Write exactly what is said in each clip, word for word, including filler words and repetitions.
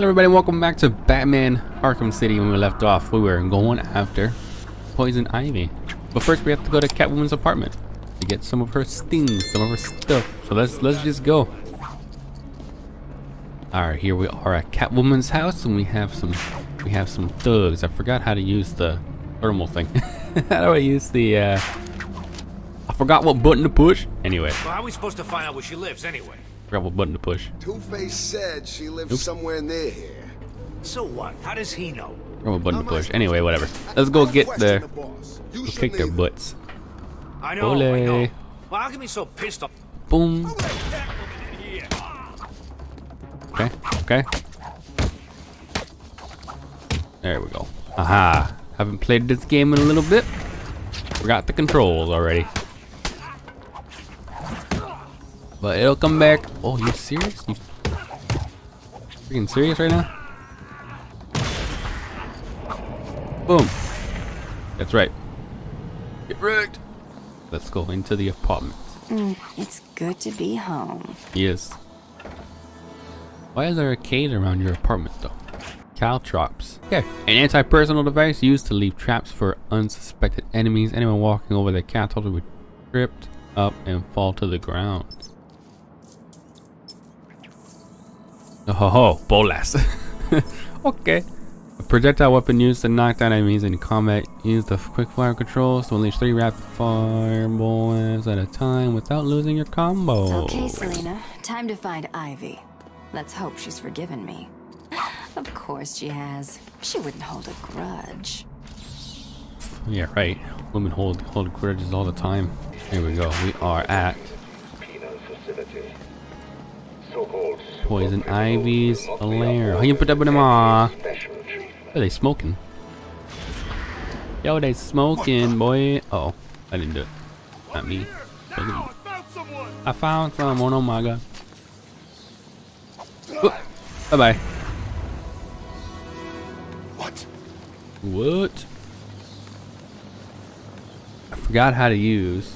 Hello everybody, welcome back to Batman Arkham City. When we left off, we were going after Poison Ivy. But first we have to go to Catwoman's apartment to get some of her things, some of her stuff. So let's let's just go. Alright, here we are at Catwoman's house and we have some we have some thugs. I forgot how to use the thermal thing. How do I use the uh I forgot what button to push? Anyway. Well, how are we supposed to find out where she lives anyway? What button to push. Two Face said she lives Oops. somewhere near here. So what? How does he know? What button to push. Anyway, whatever. Let's go get the, the boss. You we'll kick their butts. I know. Ole. I know. Well, how can be so pissed off? Boom. Okay. Okay. There we go. Aha. Haven't played this game in a little bit. Forgot the controls already. But it'll come back. Oh, you serious? You freaking serious right now? Boom. That's right. Get wrecked. Let's go into the apartment. Mm, it's good to be home. Yes. Why is there a cage around your apartment though? Caltrops. Okay. An anti-personal device used to leave traps for unsuspected enemies. Anyone walking over the catapult would trip up and fall to the ground. Ho ho, bolas. Okay. A projectile weapon used to knock down enemies in combat. Use the quick fire controls to unleash three rapid fire bullets at a time without losing your combo. Okay, Selena, time to find Ivy. Let's hope she's forgiven me. Of course she has. She wouldn't hold a grudge. Yeah, right. Women hold hold grudges all the time. Here we go. We are at Poison Ivy's lair. How you put up with them all? Are they smoking? Yo, they smoking, boy. Uh oh, I didn't do it. Not me. I found someone. Oh my god. Ooh. Bye bye. What? What? I forgot how to use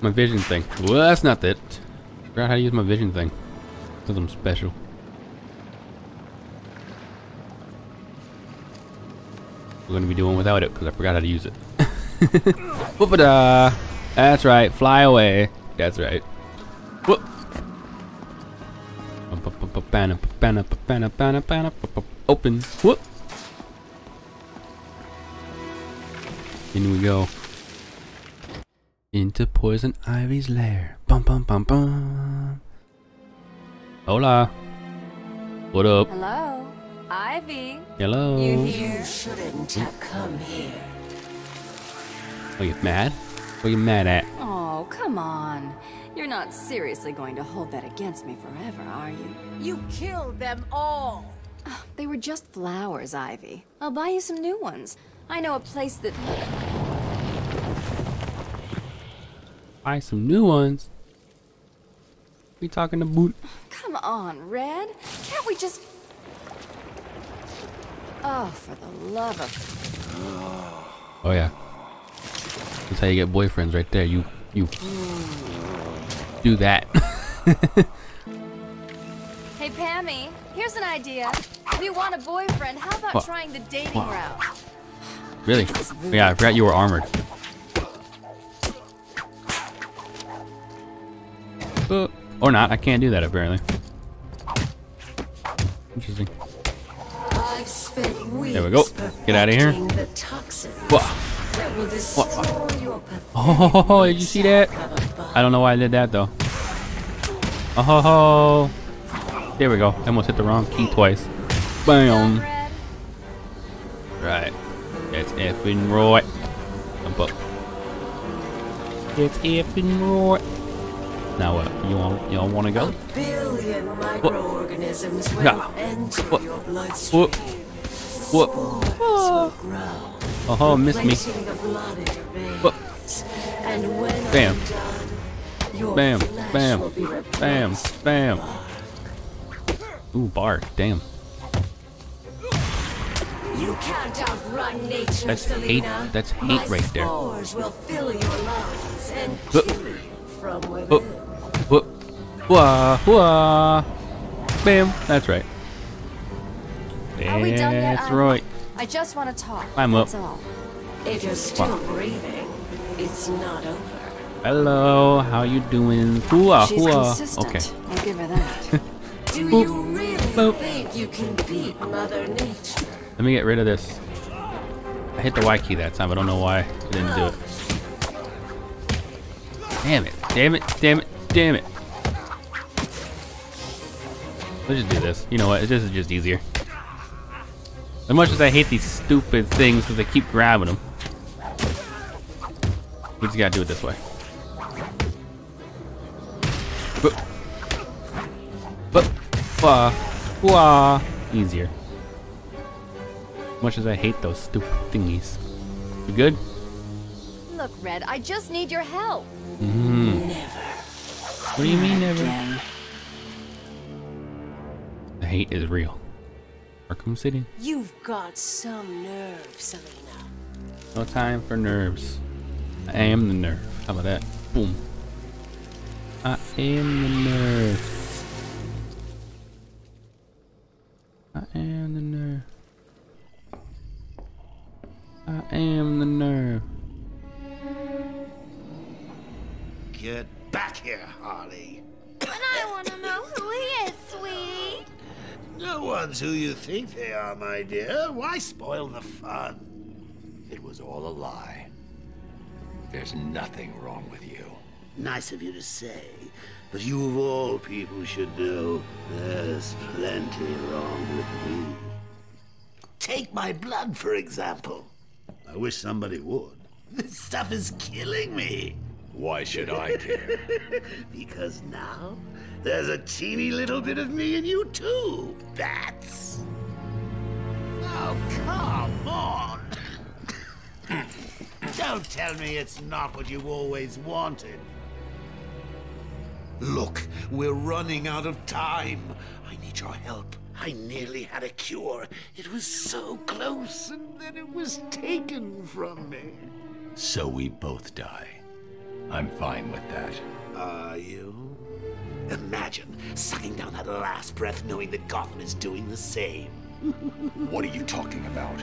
my vision thing. Well, that's not it. I forgot how to use my vision thing because I'm special. We're gonna be doing without it because I forgot how to use it. Whoop-a-da. That's right. Fly away. That's right. Whoop. Open. Whoop. In we go. Into Poison Ivy's lair. Bum bum bum bum. Hola. What up? Hello, Ivy. Hello. You here? You shouldn't have come here. Are you mad? What are you mad at? Oh, come on. You're not seriously going to hold that against me forever, are you? You killed them all. Oh, they were just flowers, Ivy. I'll buy you some new ones. I know a place that... Buy some new ones. We talking to boot. Come on, Red. Can't we just... Oh, for the love of... Oh yeah. That's how you get boyfriends right there. You, you do that. Hey Pammy, here's an idea. If you want a boyfriend, how about what? trying the dating wow. route? Really? Yeah, I forgot you were armored. Uh, or not, I can't do that apparently. Interesting. There we go. Get out of here. Whoa. Whoa. Oh, did you see that? I don't know why I did that though. Oh, there we go. I almost hit the wrong key twice. Bam. Right. It's effing right. Jump up. It's effing right. Now what? Uh, you all, you all want to go? A billion microorganisms will yeah. enter what? your bloodstream. What? What? What? What? Oh, oh, missed me. What? Bam. Done, bam. Bam. Bam. Bam. Ooh, bar. Damn. You can't outrun nature, that's Selena. hate. That's hate My right there. Will fill your lungs and whoop. From whoop. Whoop. Whoa. Whoa. Bam. That's right. Are we done yet? That's right. I just want to talk. I'm up. That's all. If you're still breathing, it's not over. Hello, how you doing? Hooah, hooah. Okay. I'll give her that. Do Boop. you really Boop. think you can beat Mother Nature? Let me get rid of this. I hit the Y key that time. I don't know why I didn't do it. Damn it! Damn it! Damn it! Damn it! Let's just do this. You know what? This is just easier. As much as I hate these stupid things because they keep grabbing them, we just gotta do it this way. Boop. Boop. Wah. Wah. Easier. As much as I hate those stupid thingies. You good? Look, Red, I just need your help. Mm. Never. What do you mean never? Again. The hate is real. Arkham City. You've got some nerve, Selena. No time for nerves. I am the nerve. How about that? Boom. I am the nerve. I am the nerve. I am the nerve. Get back here, Harley. But I want to know who he is, sweetie. No one's who you think they are, my dear. Why spoil the fun? It was all a lie. There's nothing wrong with you. Nice of you to say, but you of all people should know there's plenty wrong with me. Take my blood, for example. I wish somebody would. This stuff is killing me. Why should I care? Because now there's a teeny little bit of me in you too, bats. Oh, come on. Don't tell me it's not what you always wanted. Look, we're running out of time. I need your help. I nearly had a cure. It was so close, and then it was taken from me. So we both die. I'm fine with that. Are you? Imagine sucking down that last breath knowing that Gotham is doing the same. What are you talking about?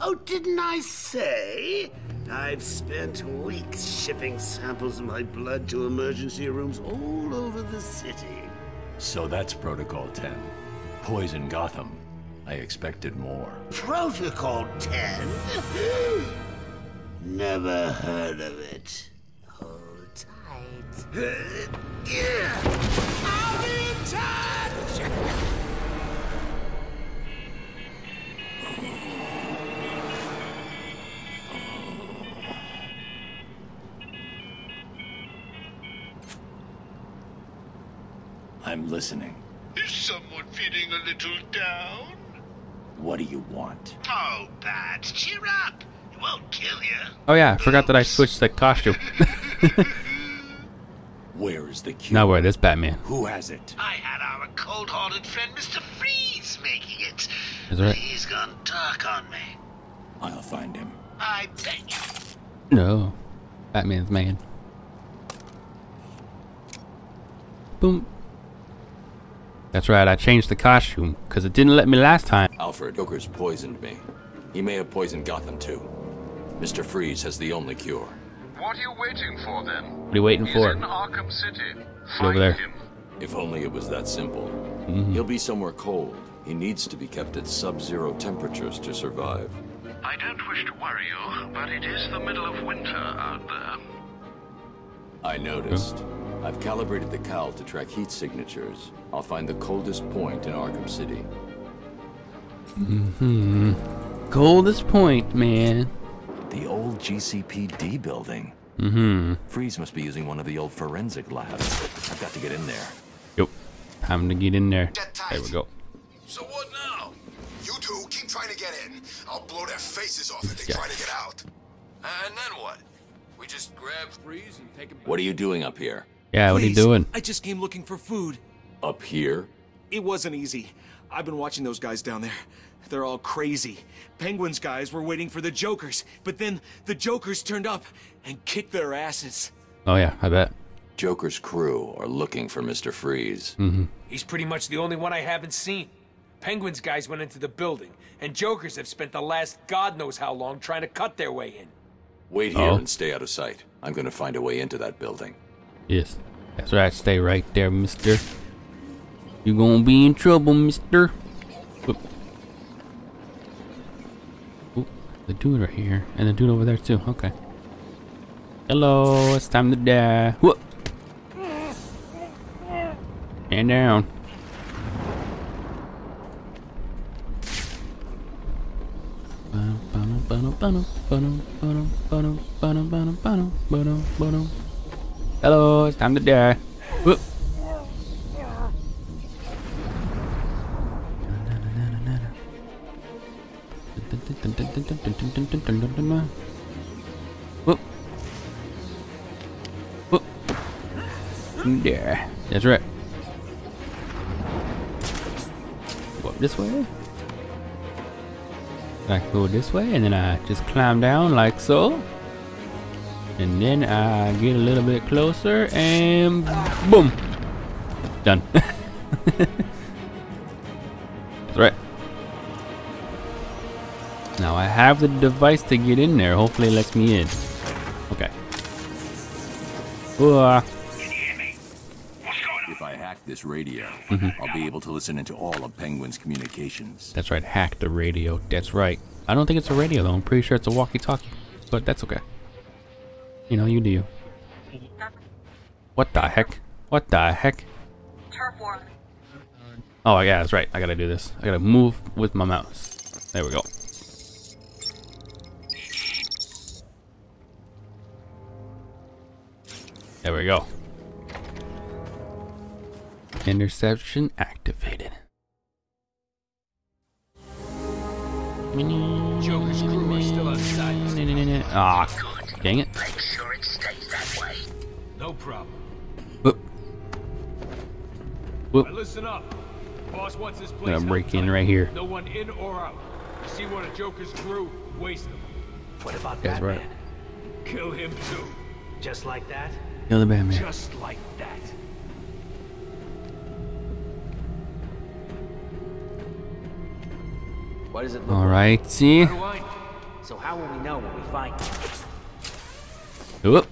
Oh, didn't I say? I've spent weeks shipping samples of my blood to emergency rooms all over the city. So that's Protocol ten. Poison Gotham. I expected more. Protocol ten? Never heard of it. Hold tight. Yeah. I'll be in touch! I'm listening. Is someone feeling a little down? What do you want? Oh, Bats, cheer up. It won't kill you. Oh yeah, I forgot that I switched the costume. Where is the cure? Now where this Batman? Who has it? I had our cold-hearted friend Mister Freeze making it. Is that right? He's gone dark on me. I'll find him. I bet you. No, Batman's man. Boom. That's right, I changed the costume, because it didn't let me last time. Alfred, Joker's poisoned me. He may have poisoned Gotham too. Mister Freeze has the only cure. What are you waiting for then? What are you waiting He's for? In Arkham City. Find over there. Him. If only it was that simple. Mm-hmm. He'll be somewhere cold. He needs to be kept at sub-zero temperatures to survive. I don't wish to worry you, but it is the middle of winter out there. I noticed. Oh. I've calibrated the cowl to track heat signatures. I'll find the coldest point in Arkham City. Mm-hmm. Coldest point, man. The old G C P D building. Mm-hmm. Freeze must be using one of the old forensic labs. I've got to get in there. Yep. Time to get in there. There we go. So what now? You two keep trying to get in. I'll blow their faces off if they try to get out. And then what? We just grab Freeze and take him. What are you doing up here? Yeah, what Please, are you doing? I just came looking for food. Up here? It wasn't easy. I've been watching those guys down there. They're all crazy. Penguin's guys were waiting for the Jokers, but then the Jokers turned up and kicked their asses. Oh yeah, I bet. Joker's crew are looking for Mister Freeze. Mm-hmm. He's pretty much the only one I haven't seen. Penguin's guys went into the building, and Joker's have spent the last God knows how long trying to cut their way in. Wait here oh. and stay out of sight. I'm going to find a way into that building. Yes, that's right. Stay right there, mister. You're going to be in trouble, mister. Oop. Oop. The dude right here, and the dude over there too. Okay. Hello, it's time to die. Whoop. And down. Hello, it's time to die. Whoop. Whoop. Whoop. There. That's right. What, this way? I go this way, and then I just climb down like so, and then I get a little bit closer, and boom, done. That's right. Now I have the device to get in there. Hopefully it lets me in. Okay. Uh, if I hack this radio, mm-hmm. I'll be able to listen into all of Penguin's communications. That's right, hack the radio. That's right. I don't think it's a radio though. I'm pretty sure it's a walkie-talkie, but that's okay. You know, you do you. What the heck? What the heck? Oh yeah, that's right. I gotta do this. I gotta move with my mouse. There we go. There we go. Interception activated. Joker's crew are still outside. Ah, oh, dang it. Make sure it stays that way. No problem. Whoop. Whoop. Listen up. Boss wants this place. Gonna break in right here. No one in or out. You see what a Joker's crew waste them. What about that? That's right. Kill him too. Just like that. Kill the Batman. Just like that. What does it look all right, like? See. So how will we know when we find you? Whoop.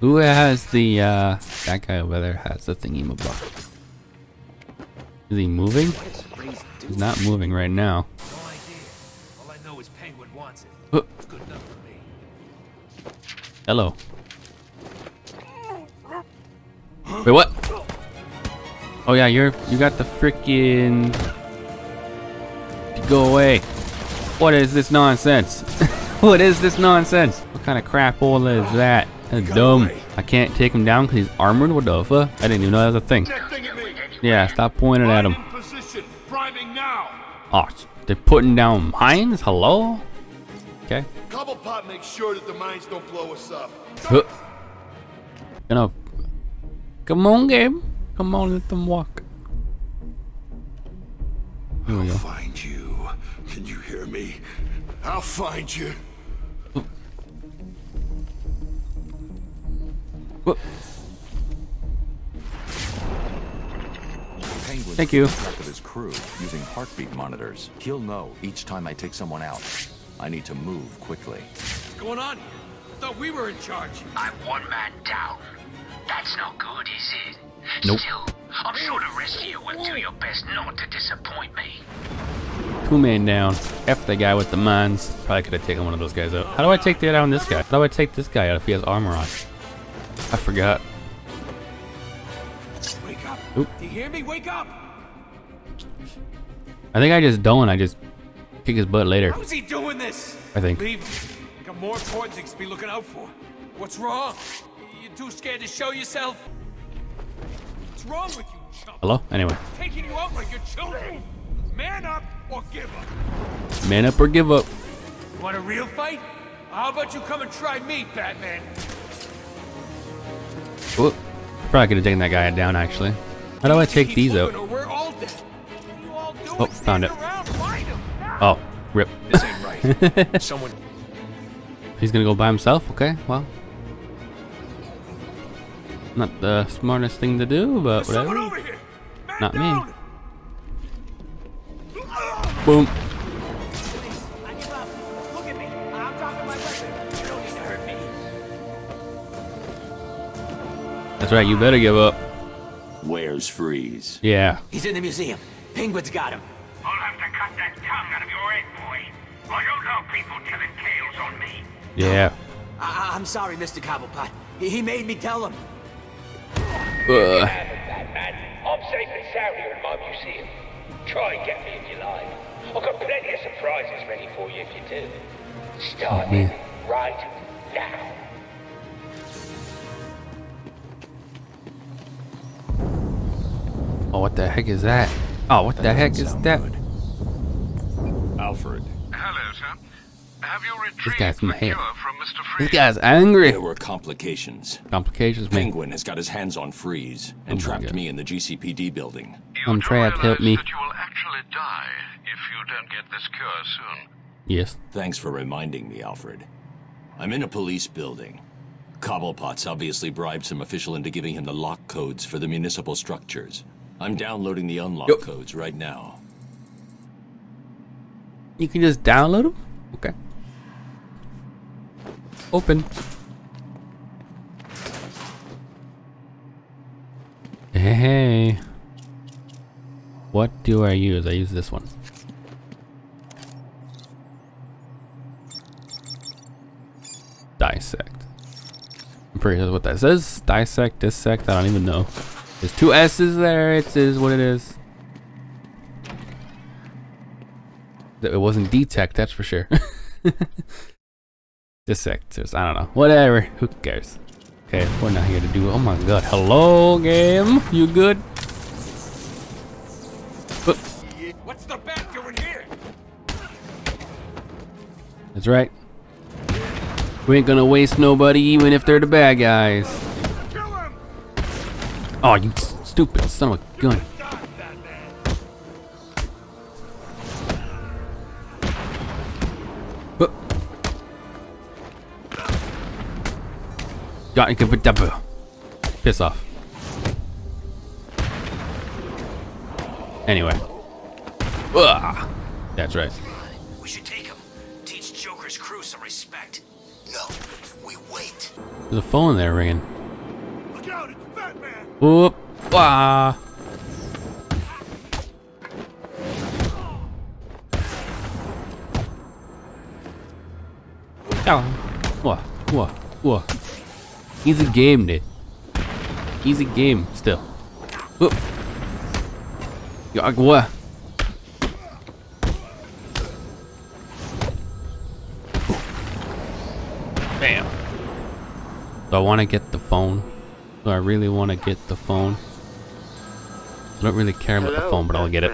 Who has the uh that guy over there has the thingy-ma-block. Is he moving? He's not moving right now. No idea. All I know is Penguin wants it. Whoop. It's good enough for me. Hello. Wait, what? Oh yeah, you're you got the freaking go away. What is this nonsense? What is this nonsense? What kind of crap all is that? That's dumb. Away. I can't take him down because he's armored. What the fuck? I didn't even know that was a thing. thing yeah, stop pointing Prime at him. Position. Now. Oh, they're putting down mines? Hello? Okay. Cobblepot makes sure that the mines don't blow us up. Huh. Gonna... Come on, game. Come on, let them walk. I'll go. Find you. Can you hear me? I'll find you. Whoop. Whoop. Penguin Thank you. Track of his crew using heartbeat monitors. He'll know each time I take someone out. I need to move quickly. What's going on here? I thought we were in charge. I'm one man down. That's not good, is it? Nope. Still, I'm sure the rest of you will do your best not to disappoint me. Two men down. F the guy with the mines. Probably could have taken one of those guys out. How do I take that down this guy? How do I take this guy out if he has armor on? I forgot. Wake up. Oop. Do you hear me? Wake up! I think I just don't. I just kick his butt later. How's he doing this? I think. Leave. I got more important things to be looking out for. What's wrong? You too scared to show yourself? What's wrong with you, chump? Hello? Anyway. Taking you out like your children. Man up or give up. Man up or give up. You want a real fight? How about you come and try me, Batman? Whoop. Probably could have taken that guy down, actually. How do I take these out? Oh, found it. Oh, rip. This ain't right. Someone. He's gonna go by himself? Okay, well. Not the smartest thing to do, but whatever. Not down. me. Boom. That's right, you better give up. Where's Freeze? Yeah. He's in the museum. Penguin's got him. I'll have to cut that tongue out of your head, boy. I don't know people telling tales on me. Yeah. I I'm sorry, Mister Cobblepot. He, he made me tell him. Ugh. I'm safe and sound here in my museum. Try and get me if you like. I've got plenty of surprises ready for you if you do. Starting oh, right now. Oh, what the heck is that? Oh, what that the heck is that? Good. Alfred. Hello, sir. Have you retrieved this guy's the cure from Mister Freeze? This guy's angry. There were complications. Complications, man. Penguin has got his hands on Freeze and oh trapped me in the G C P D building. You I'm trapped. Help me. That you will actually die if you don't get this cure soon. Yes. Thanks for reminding me, Alfred. I'm in a police building. Cobblepot's obviously bribed some official into giving him the lock codes for the municipal structures. I'm downloading the unlock yep. codes right now. You can just download them? Okay. Open. Hey. What do I use? I use this one. Dissect. I'm pretty sure that's what that says. Dissect, dissect, I don't even know. There's two S's there, it is what it is. It wasn't detect, that's for sure. Dissectors, I don't know. Whatever, who cares? Okay, we're not here to do, oh my god. Hello, game, you good? What's the bat doing here? That's right. We ain't gonna waste nobody, even if they're the bad guys. Oh, you stupid son of a gun. Piss off. Anyway. Ugh. That's right. We should take him. Teach Joker's crew some respect. No, we wait. There's a phone there ringing. Look out, it's Batman! Whoop! Ah! Oh! Whoa! Whoa! Whoa! Easy game, dude. Easy game, still. Whoop! Yag what? Bam! Do I want to get the phone? Do I really want to get the phone? I don't really care about Hello, the phone, but I'll get it.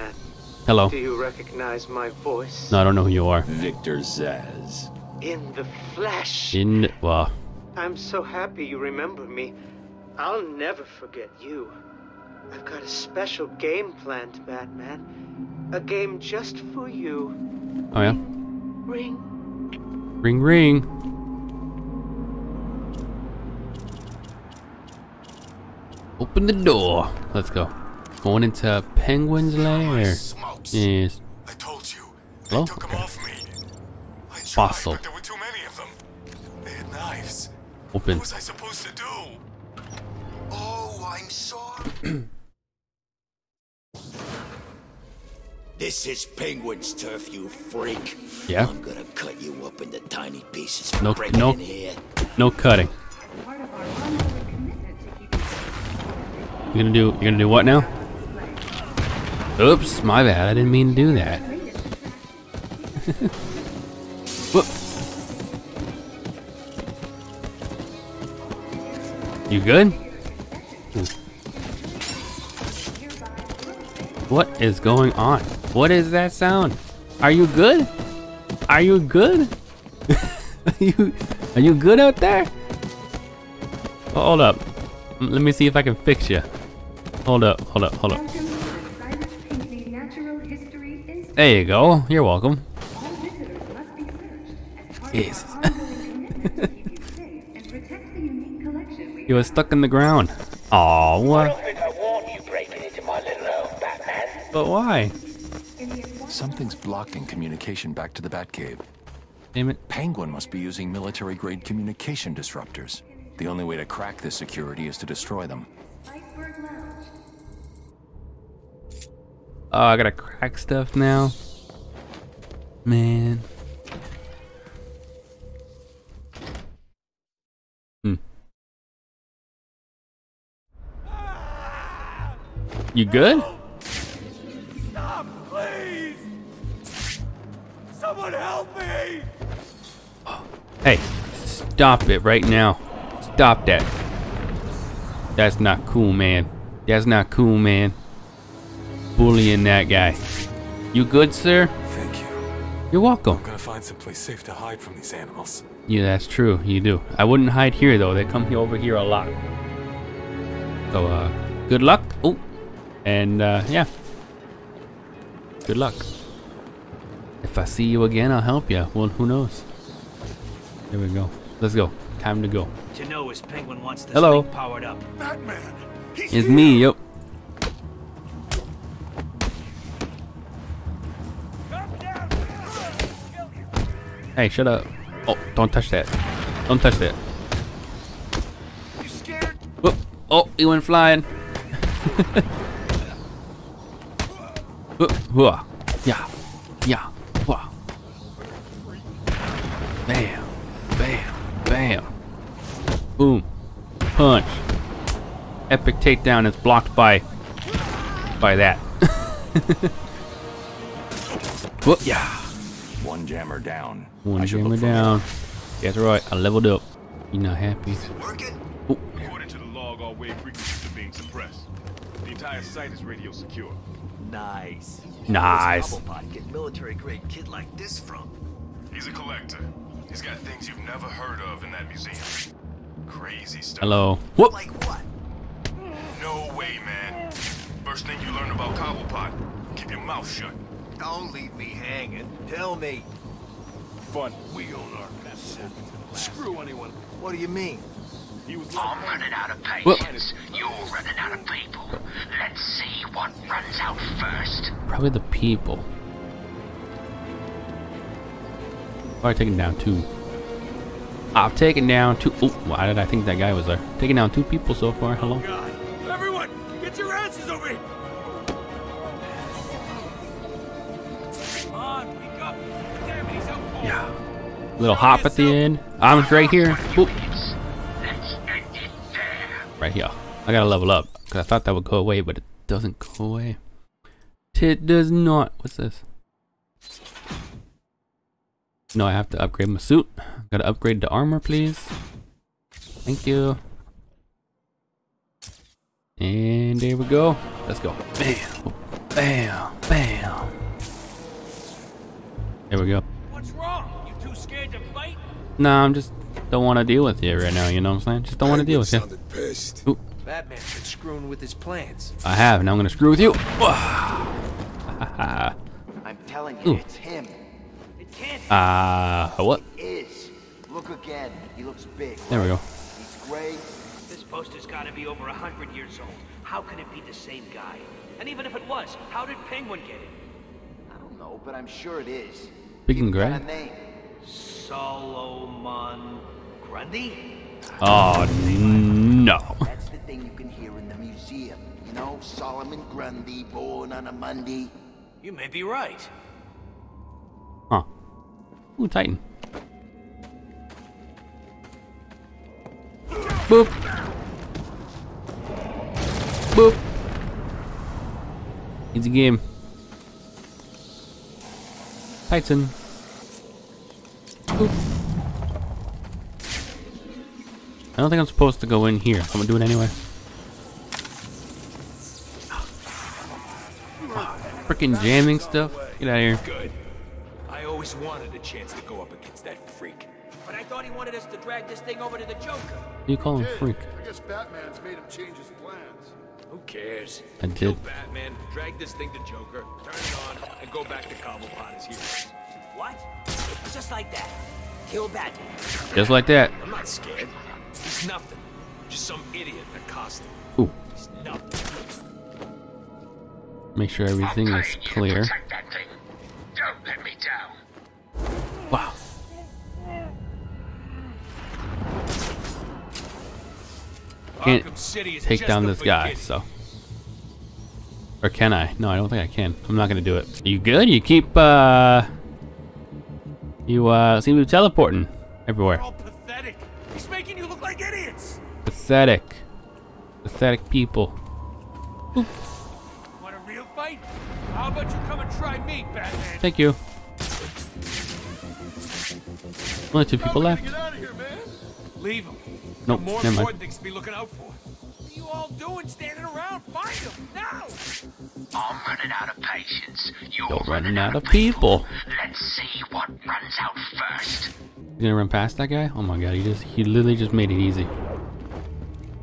Hello. Do you recognize my voice? No, I don't know who you are. Victor Zsasz. In the flesh. In the, well. I'm so happy you remember me. I'll never forget you. I've got a special game planned, Batman. A game just for you. Oh yeah. Ring. Ring, ring. Open the door. Let's go. Going into Penguin's lair. Yes. I told you. They oh, took okay. them off me. I tried, Fossil. But there were too many of them. They had knives. Open. What was I supposed to do? Oh, I'm sorry. This is Penguin's turf, you freak. Yeah. I'm gonna cut you up into tiny pieces. No, no, in here. no cutting. You're gonna do, you're gonna do what now? Oops, my bad, I didn't mean to do that. Whoop. You good? What is going on? What is that sound? Are you good? Are you good? Are you, are you good out there? Oh, hold up, let me see if I can fix you. Hold up, hold up, hold up. There you go. You're welcome. Yes. You were stuck in the ground. Oh. I don't think I want you breaking into my little home, Batman. But why? Something's blocking communication back to the Batcave. Damn it. Penguin must be using military-grade communication disruptors. The only way to crack this security is to destroy them. Oh, I gotta crack stuff now. Man. Hmm. You good? No. Stop, please. Someone help me. Oh. Hey, stop it right now. Stop that. That's not cool, man. That's not cool, man. Bullying that guy. You good, sir? Thank you. You're welcome. I'm gonna find someplace safe to hide from these animals. Yeah, that's true. You do. I wouldn't hide here though. They come here over here a lot. So, uh, good luck. Oh, and uh, yeah. Good luck. If I see you again, I'll help you. Well, who knows? There we go. Let's go. Time to go. To know his Penguin wants this thing powered up. Batman. He's it's here. me. Yep. Hey, shut up. Oh, don't touch that. Don't touch that. You scared? Whoop. Oh, he went flying. Whoop. Whoa. Yeah. Yeah. Whoa. Bam. Bam. Bam. Boom. Punch. Epic takedown is blocked by by that. Whoop. Yeah. One jammer down. One jammer down. That's right. I leveled up. You not happy? Oh. According to the log, all wave frequencies are being suppressed. The entire site is radio secure. Nice. Nice. Where's Cobblepot get military-grade kid like this from? He's a collector. He's got things you've never heard of in that museum. Crazy stuff. Hello. What? Like what? No way, man. First thing you learn about Cobblepot, keep your mouth shut. Don't leave me hanging. Tell me. Fun. We all learned that shit. Screw anyone. What do you mean? He was I'm running out of patience. Well, you're running out of people. Let's see what runs out first. Probably the people. Alright, taking down two. I've taken down two. Oh, why did I think that guy was there? Taking down two people so far. Hello. God. Everyone, get your asses over here. Yeah. Little hop at the end. Arms right here. Oop. Right here. I gotta level up because I thought that would go away, but it doesn't go away. It does not. What's this? No, I have to upgrade my suit. Gotta upgrade the armor, please. Thank you. And there we go. Let's go. Bam. Bam. Bam. There we go. What's wrong? You too scared to fight? Nah, I'm just don't want to deal with you right now, you know what I'm saying? Just don't want to deal with you. Batman's been screwing with his plans. I have, now I'm gonna screw with you. I'm telling you, Ooh. it's him. It can't be. Uh what? It is. Look again. He looks big. There we go. He's gray. This poster's gotta be over a hundred years old. How can it be the same guy? And even if it was, how did Penguin get it? I don't know, but I'm sure it is. Speaking of name, Solomon Grundy? Oh no. That's the thing you can hear in the museum. You know, Solomon Grundy, born on a Monday. You may be right. Huh. Ooh, Titan. Boop. Boop. It's a game. Titan. Boop. I don't think I'm supposed to go in here. I'm gonna do it anyway. Oh, freaking jamming stuff. Get out of here. Good. I always wanted a chance to go up against that freak. But I thought he wanted us to drag this thing over to the Joker. You call him freak? I guess Batman's made him change his plans. Who cares? I did. Kill Batman, drag this thing to Joker, turn it on, and go back to Cobblepot as heroes. What? Just like that. Kill Batman. Just like that. I'm not scared. It's nothing. Just some idiot in a costume. Ooh. Make sure everything is clear. Don't let me down. Wow. Can't take down this guy, so. Or can I? No, I don't think I can. I'm not gonna do it. You good? You keep, uh... You, uh, seem to be teleporting everywhere. You're all pathetic. He's making you look like idiots. Pathetic. Pathetic people. Oop. Want a real fight? How about you come and try me, Batman? Thank you. Only two people left. Get out of here, man. Leave him. Nope, more never important mind. Things to be looking out for. What are you all doing standing around? Find them now! I'm running out of patience. You're running, running out of people. people. Let's see what runs out first. You gonna run past that guy? Oh my god, he just he literally just made it easy.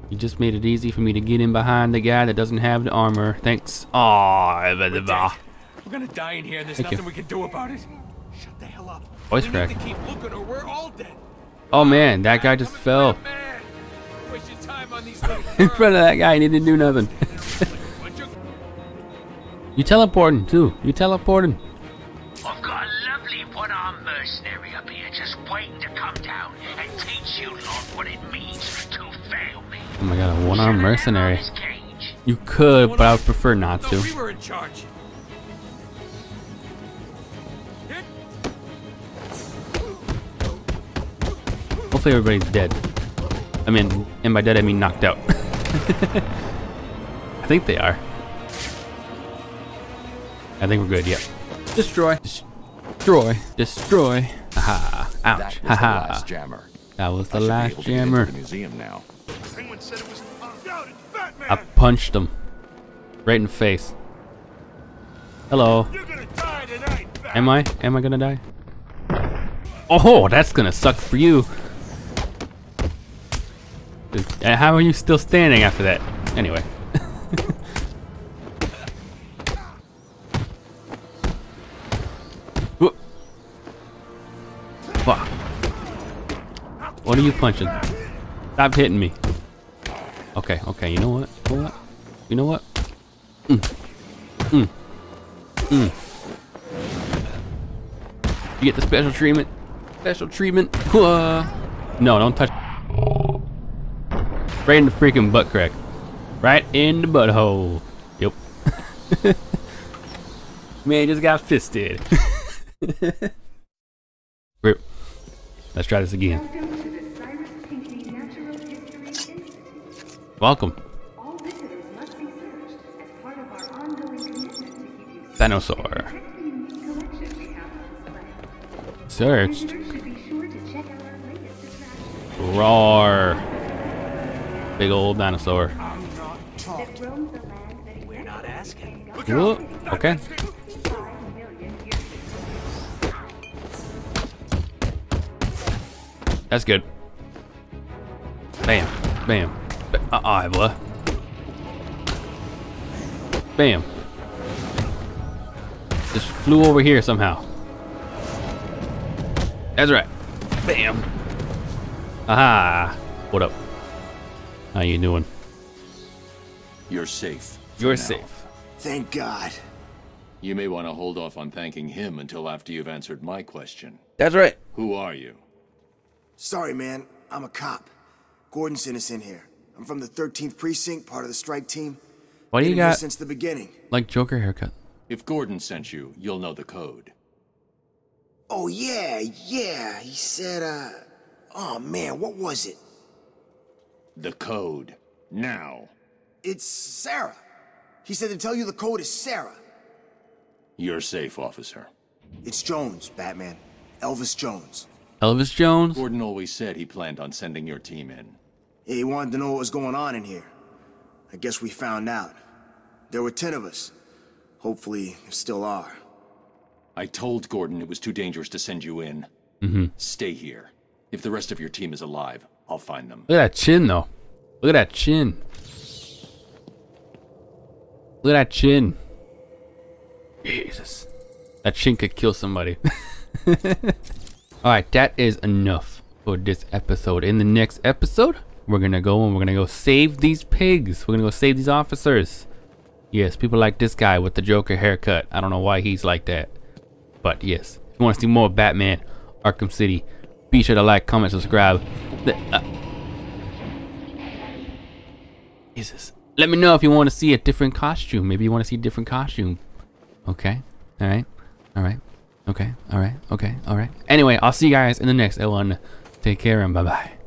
He just made it easy for me to get in behind the guy that doesn't have the armor. Thanks. Aww, we're, we're gonna die in here and there's Thank nothing you. we can do about it. Shut the hell up. Voice we crack. Need to keep looking or we're all dead. Oh man, that guy just fell. In front of that guy, and he didn't do nothing. You teleporting too. You teleporting. I've got a lovely one-armed mercenary up here just waiting to come down and teach you lot what it means to fail me. Oh my god, a one-armed mercenary. You could, but I would prefer not to. We were in charge. Hopefully everybody's dead. I mean, and by dead I mean knocked out. I think they are. I think we're good, yep. Destroy. Destroy. Destroy. Aha. Ouch. That was Aha. the last jammer. That was the last jammer. The museum now. Penguin said it was out, it's Batman. I punched him. Right in the face. Hello. You're gonna die tonight, Batman. Am I? Am I gonna die? Oh, that's gonna suck for you. How are you still standing after that? Anyway. Fuck. What are you punching? Stop hitting me. Okay, okay, you know what? You know what? You know what? Mm. Mm. Mm. You get the special treatment. Special treatment. Whoa. No, don't touch. Right in the freaking butt crack. Right in the butthole. Yep. Man, just got fisted. Rip. Let's try this again. Welcome to the Cyrus Pinckney Natural History Institute. Welcome. All visitors must be searched as part of our ongoing commitment to keep you safe. Dinosaur. Searched. Roar. Big old dinosaur. I'm not that roams the land that we're not asking. Look out. Okay. That's good. Bam. Bam. Uh-uh, boy. Bam. Just flew over here somehow. That's right. Bam. Aha. What up? How you doing? You're safe. You're now. safe. Thank God. You may want to hold off on thanking him until after you've answered my question. That's right. Who are you? Sorry, man. I'm a cop. Gordon sent us in here. I'm from the thirteenth precinct, part of the strike team. What do you got? Since the beginning. Like Joker haircut. If Gordon sent you, you'll know the code. Oh yeah, yeah. He said, uh, oh man, what was it? The code. Now. It's Sarah. He said to tell you the code is Sarah. You're safe, officer. It's Jones, Batman. Elvis Jones. Elvis Jones? Gordon always said he planned on sending your team in. He wanted to know what was going on in here. I guess we found out. There were ten of us. Hopefully, there still are. I told Gordon it was too dangerous to send you in. Mm-hmm. Stay here. If the rest of your team is alive, I'll find them. Look at that chin, though. Look at that chin. Look at that chin. Jesus. That chin could kill somebody. Alright, that is enough for this episode. In the next episode, We're gonna go and we're gonna go save these pigs. We're gonna go save these officers. Yes, people like this guy with the Joker haircut. I don't know why he's like that. But yes, if you want to see more Batman Arkham City, be sure to like, comment, subscribe. The, uh, Jesus. Let me know if you want to see a different costume. Maybe you want to see a different costume. Okay. All right. All right. Okay. All right. Okay. All right. Anyway, I'll see you guys in the next one. Take care and bye-bye.